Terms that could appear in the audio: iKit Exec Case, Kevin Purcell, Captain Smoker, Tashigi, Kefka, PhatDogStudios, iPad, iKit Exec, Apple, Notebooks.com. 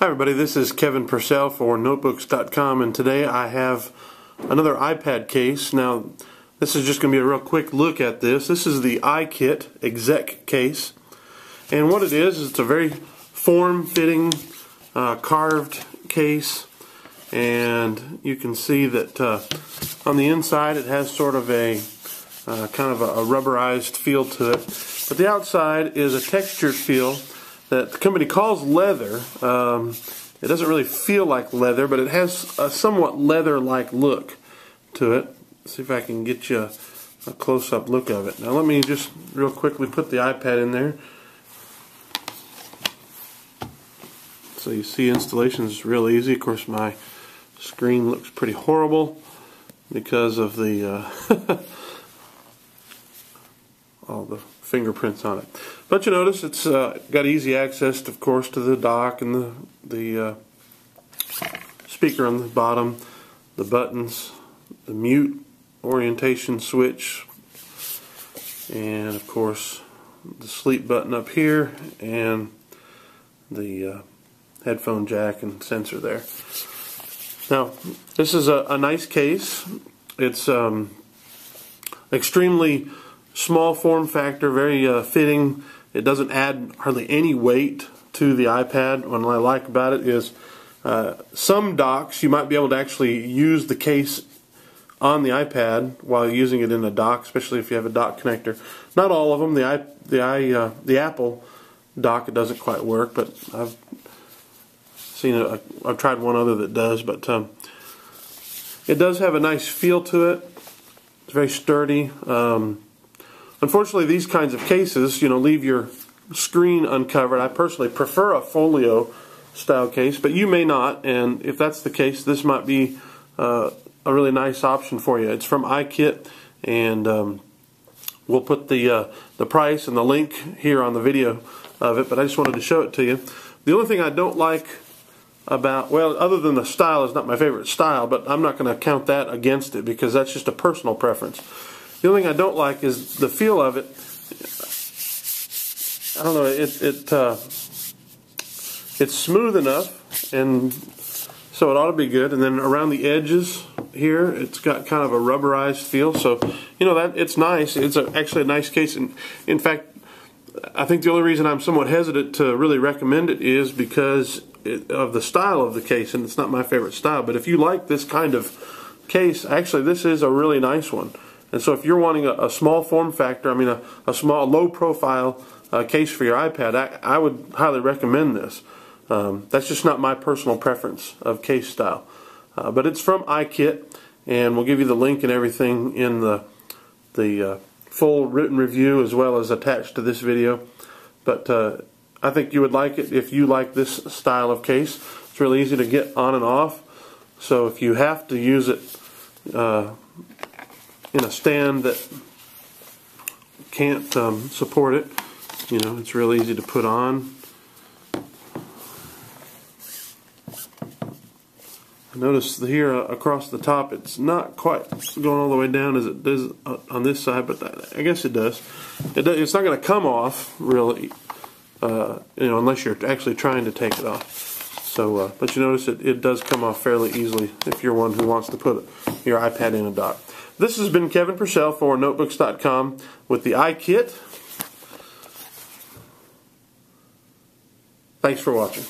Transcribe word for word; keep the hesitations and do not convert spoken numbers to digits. Hi everybody, this is Kevin Purcell for Notebooks dot com, and today I have another iPad case. Now this is just going to be a real quick look at this. This is the iKit Exec case, and what it is, is it's a very form-fitting uh, carved case, and you can see that uh, on the inside it has sort of a uh, kind of a rubberized feel to it, but the outside is a textured feel that the company calls leather. Um, it doesn't really feel like leather, but it has a somewhat leather-like look to it. Let's see if I can get you a, a close-up look of it. Now let me just real quickly put the iPad in there, so you see installation is real easy. Of course my screen looks pretty horrible because of the uh, all the fingerprints on it, but you notice it's uh, got easy access, to, of course, to the dock and the the uh, speaker on the bottom, the buttons, the mute orientation switch, and of course the sleep button up here, and the uh, headphone jack and sensor there. Now this is a, a nice case. It's um, extremely small form factor, very uh, fitting. It doesn't add hardly any weight to the iPad. What I like about it is uh, some docks you might be able to actually use the case on the iPad while using it in a dock, especially if you have a dock connector. Not all of them. The i the i uh, the Apple dock, it doesn't quite work, but I've seen a, I've tried one other that does. But um, it does have a nice feel to it. It's very sturdy. Um, Unfortunately, these kinds of cases, you know, leave your screen uncovered. I personally prefer a folio style case, but you may not, and if that's the case, this might be uh, a really nice option for you. It's from iKit, and um, we'll put the uh, the price and the link here on the video of it, but I just wanted to show it to you. The only thing I don't like about, well, other than the style is not my favorite style, but I'm not going to count that against it because that's just a personal preference. The only thing I don't like is the feel of it. I don't know, it, it uh, it's smooth enough, and so it ought to be good. And then around the edges here, it's got kind of a rubberized feel. So, you know, that it's nice. It's a, actually a nice case. And in fact, I think the only reason I'm somewhat hesitant to really recommend it is because it, of the style of the case, and it's not my favorite style. But if you like this kind of case, actually this is a really nice one. And so if you're wanting a, a small form factor, I mean a, a small, low profile uh, case for your iPad, I, I would highly recommend this. Um, that's just not my personal preference of case style. Uh, but it's from iKit, and we'll give you the link and everything in the, the uh, full written review as well as attached to this video. But uh, I think you would like it if you like this style of case. It's really easy to get on and off. So if you have to use it uh, in a stand that can't um, support it, you know, it's real easy to put on. Notice here uh, across the top, it's not quite going all the way down as it does on this side, but that, I guess it does. It does, it's not going to come off really, uh, you know, unless you're actually trying to take it off. So, uh, but you notice it, it does come off fairly easily if you're one who wants to put your iPad in a dock. This has been Kevin Purcell for Notebooks dot com with the iKit. Thanks for watching.